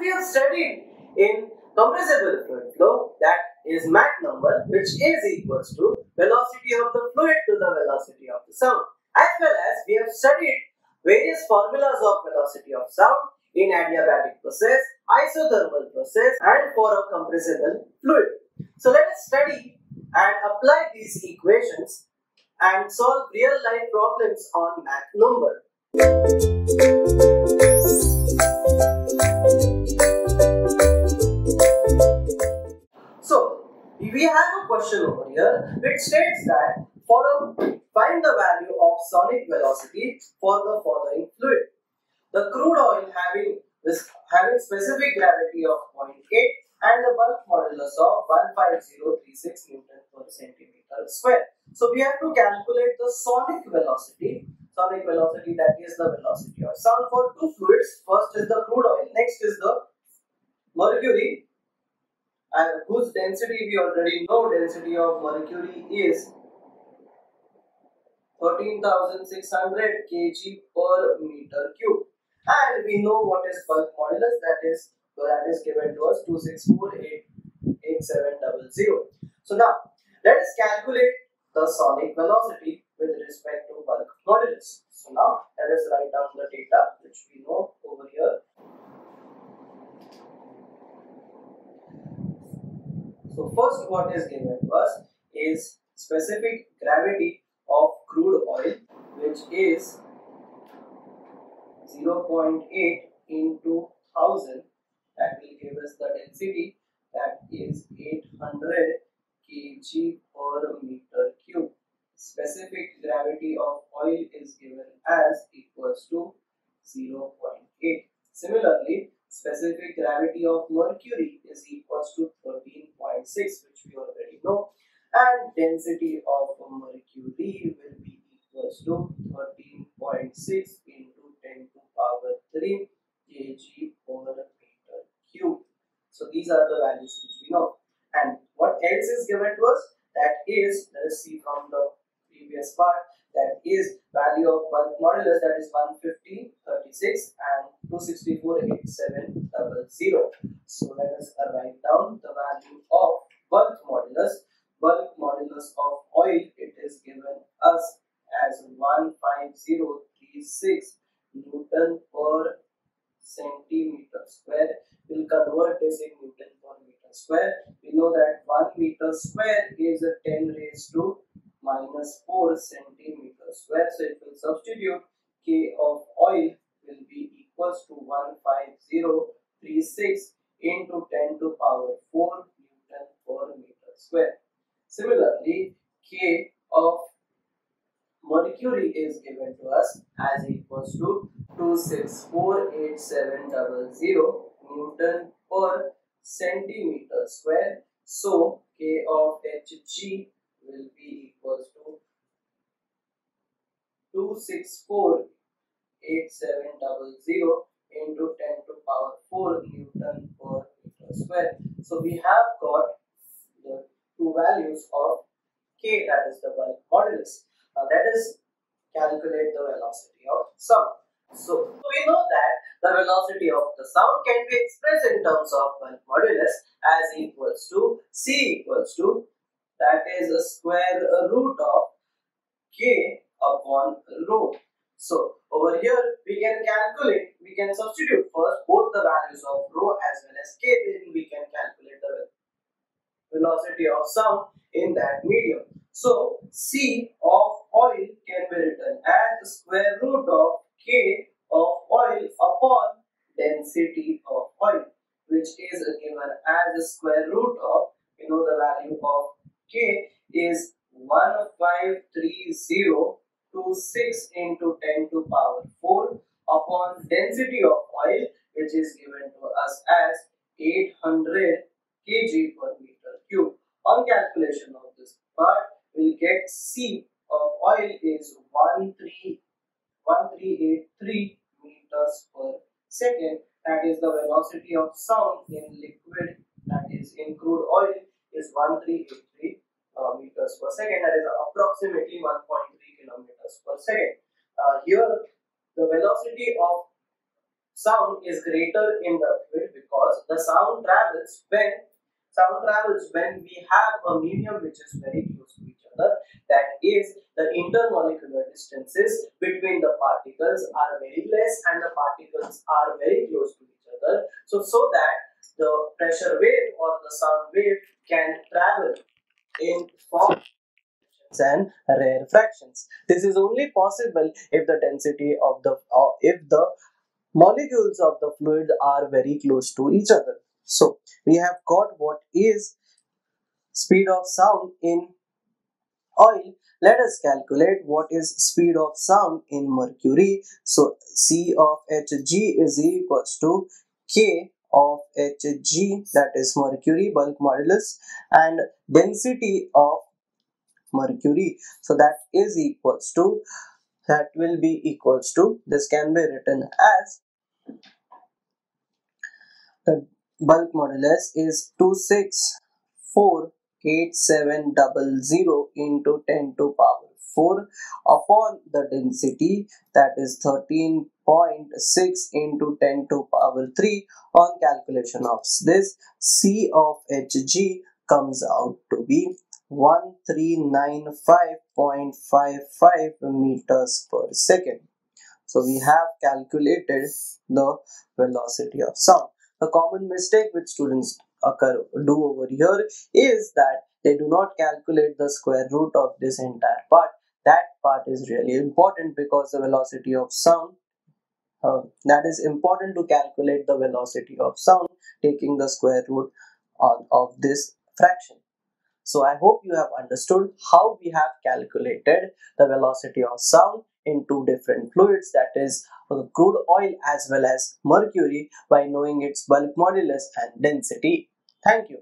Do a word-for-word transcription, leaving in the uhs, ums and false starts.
we have studied in compressible fluid flow, that is Mach number, which is equals to velocity of the fluid to the velocity of the sound, as well as we have studied various formulas of velocity of sound in adiabatic process, isothermal process, and for a compressible fluid. So let us study and apply these equations and solve real life problems on Mach number. So we have a question over here which states that for a find the value of sonic velocity for the following fluid. The crude oil having this having specific gravity of zero point eight and the bulk modulus of one five zero three six newton per centimeter square. So we have to calculate the sonic velocity. Sonic velocity, that is the velocity of sound for two fluids. First is the crude oil, next is the mercury, and whose density we already know. Density of mercury is thirteen thousand six hundred kg per meter cube. And we know what is bulk modulus, that is so that is given to us two six four eight eight seven zero zero. So now let us calculate the sonic velocity with respect to bulk modulus. So now let us write down the data which we know over here. So first, what is given to us is specific gravity of crude oil, which is zero point eight into one thousand, that will give us the density, that is eight hundred kg per meter cube. Specific gravity of oil is given as equals to zero point eight. Similarly, specific gravity of mercury is equals to thirteen point six, which we already know, and density of mercury will be equals to thirteen point six into ten to power three kg per meter cube. So these are the values which we know. And what else is given to us? That is, let us see from the previous part, that is value of bulk modulus, that is one fifty, thirty-six and two six four eight seven zero zero. So let us write down the value of bulk modulus. Bulk modulus of oil, it is given us as one five zero three six newton per centimeter square. We will convert this in newton per meter square. We know that one meter square is a ten raised to minus four centimeter square. So it will substitute. K of oil will be equals to one five zero three six into ten to power four newton per meter square. Similarly, K of mercury is given to us as equals to two six four eight seven zero zero newton per centimeter square. So K of Hg will be equals to two six four eight seven zero zero into ten to power four newton per meter square. So we have got the two values of K, that is the bulk modulus. Now let us calculate the velocity of sound. So we know that the velocity of the sound can be expressed in terms of bulk modulus as equals to C equals to, that is a square root of K upon rho. So over here we can calculate, we can substitute first both the values of rho as well as K, then we can calculate the velocity. velocity of sound in that medium. So C of oil can be written as the square root of K of oil upon density of oil, which is given as the square root of, you know, the value of K is one five three zero two six into ten to power four upon density of oil, which is given to us as eight hundred kg per meter. On calculation of this part, we'll get C of oil is one three eight three meters per second. That is the velocity of sound in liquid, that is in crude oil, is one three eight three uh, meters per second. That is approximately one point three kilometers per second. Uh, here, the velocity of sound is greater in the fluid because because the sound travels when sound travels when we have a medium which is very close to each other. That is, the intermolecular distances between the particles are very less and the particles are very close to each other. So, so that the pressure wave or the sound wave can travel in form and rare fractions. This is only possible if the density of the or if the molecules of the fluid are very close to each other. So we have got what is speed of sound in oil. Let us calculate what is speed of sound in mercury. So C of Hg is equals to K of Hg, that is mercury bulk modulus, and density of mercury, so that is equals to, that will be equals to, this can be written as the bulk modulus is two hundred sixty-four thousand seven hundred into ten to power four upon the density, that is thirteen point six into ten to power three. On calculation of this, C of Hg comes out to be one thousand three hundred ninety-five point five five meters per second. So we have calculated the velocity of sound. The common mistake which students occur do over here is that they do not calculate the square root of this entire part. That part is really important because the velocity of sound, uh, that is important to calculate the velocity of sound taking the square root of, of this fraction. So I hope you have understood how we have calculated the velocity of sound in two different fluids, that is crude oil as well as mercury, by knowing its bulk modulus and density. Thank you.